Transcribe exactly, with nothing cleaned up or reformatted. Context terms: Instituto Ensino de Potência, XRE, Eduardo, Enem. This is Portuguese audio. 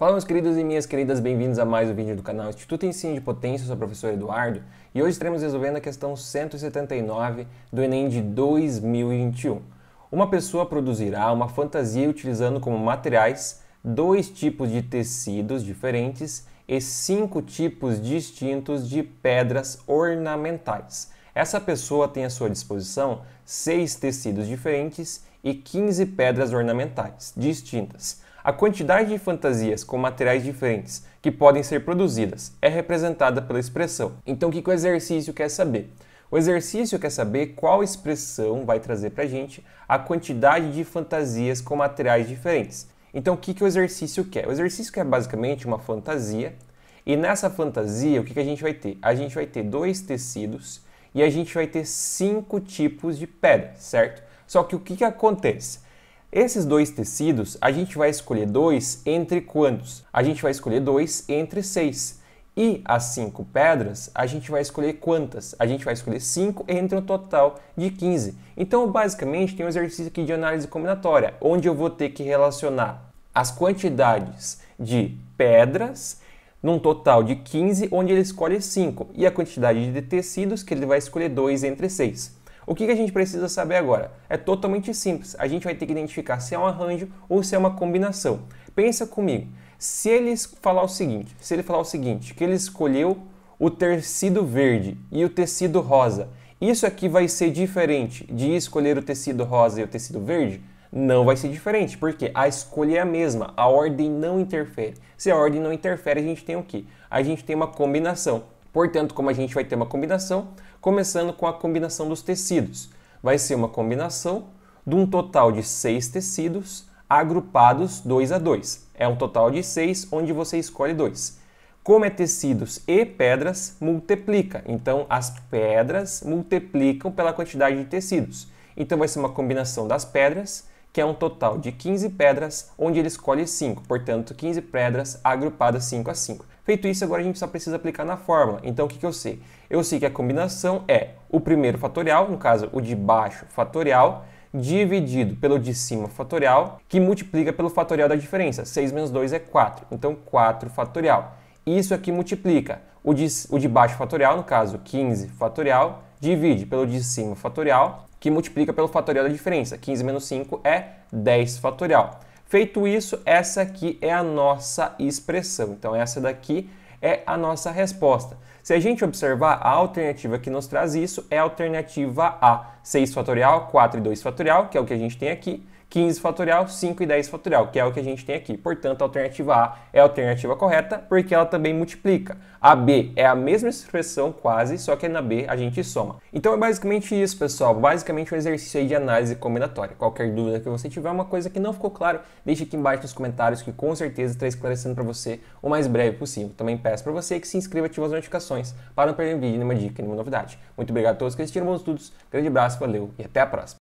Fala, meus queridos e minhas queridas, bem-vindos a mais um vídeo do canal Instituto Ensino de Potência. Eu sou o professor Eduardo e hoje estaremos resolvendo a questão cento e setenta e nove do Enem de dois mil e vinte e um. Uma pessoa produzirá uma fantasia utilizando como materiais dois tipos de tecidos diferentes e cinco tipos distintos de pedras ornamentais. Essa pessoa tem à sua disposição seis tecidos diferentes e quinze pedras ornamentais distintas. A quantidade de fantasias com materiais diferentes que podem ser produzidas é representada pela expressão. Então, o que o exercício quer saber? O exercício quer saber qual expressão vai trazer para a gente a quantidade de fantasias com materiais diferentes. Então, o que o exercício quer? O exercício quer basicamente uma fantasia, e nessa fantasia, o que a gente vai ter? A gente vai ter dois tecidos e a gente vai ter cinco tipos de pedra, certo? Só que o que acontece? Esses dois tecidos, a gente vai escolher dois entre quantos? A gente vai escolher dois entre seis. E as cinco pedras, a gente vai escolher quantas? A gente vai escolher cinco entre um total de quinze. Então, basicamente, tem um exercício aqui de análise combinatória, onde eu vou ter que relacionar as quantidades de pedras num total de quinze, onde ele escolhe cinco, e a quantidade de tecidos, que ele vai escolher dois entre seis. O que a gente precisa saber agora? É totalmente simples. A gente vai ter que identificar se é um arranjo ou se é uma combinação. Pensa comigo. Se ele falar o seguinte, se ele falar o seguinte, que ele escolheu o tecido verde e o tecido rosa, isso aqui vai ser diferente de escolher o tecido rosa e o tecido verde? Não vai ser diferente, porque a escolha é a mesma, a ordem não interfere. Se a ordem não interfere, a gente tem o quê? A gente tem uma combinação. Portanto, como a gente vai ter uma combinação, começando com a combinação dos tecidos. Vai ser uma combinação de um total de seis tecidos agrupados dois a dois. É um total de seis, onde você escolhe dois. Como é tecidos e pedras, multiplica. Então, as pedras multiplicam pela quantidade de tecidos. Então, vai ser uma combinação das pedras, que é um total de quinze pedras, onde ele escolhe cinco. Portanto, quinze pedras agrupadas cinco a cinco. Feito isso, agora a gente só precisa aplicar na fórmula. Então, o que, que eu sei? Eu sei que a combinação é o primeiro fatorial, no caso, o de baixo fatorial, dividido pelo de cima fatorial, que multiplica pelo fatorial da diferença. seis menos dois é quatro. Então, quatro fatorial. Isso aqui multiplica o de, o de baixo fatorial, no caso, quinze fatorial, divide pelo de cima fatorial, que multiplica pelo fatorial da diferença. quinze menos cinco é dez fatorial. Feito isso, essa aqui é a nossa expressão. Então, essa daqui é a nossa resposta. Se a gente observar, a alternativa que nos traz isso é a alternativa A. seis fatorial, quatro e dois fatorial, que é o que a gente tem aqui. quinze fatorial, cinco e dez fatorial, que é o que a gente tem aqui. Portanto, a alternativa A é a alternativa correta, porque ela também multiplica. A B é a mesma expressão quase, só que na B a gente soma. Então é basicamente isso, pessoal. Basicamente um exercício aí de análise combinatória. Qualquer dúvida que você tiver, uma coisa que não ficou claro, deixe aqui embaixo nos comentários, que com certeza estarei esclarecendo para você o mais breve possível. Também peço para você que se inscreva e ative as notificações para não perder nenhum vídeo, nenhuma dica, nenhuma novidade. Muito obrigado a todos que assistiram, bons estudos. Grande abraço, valeu e até a próxima.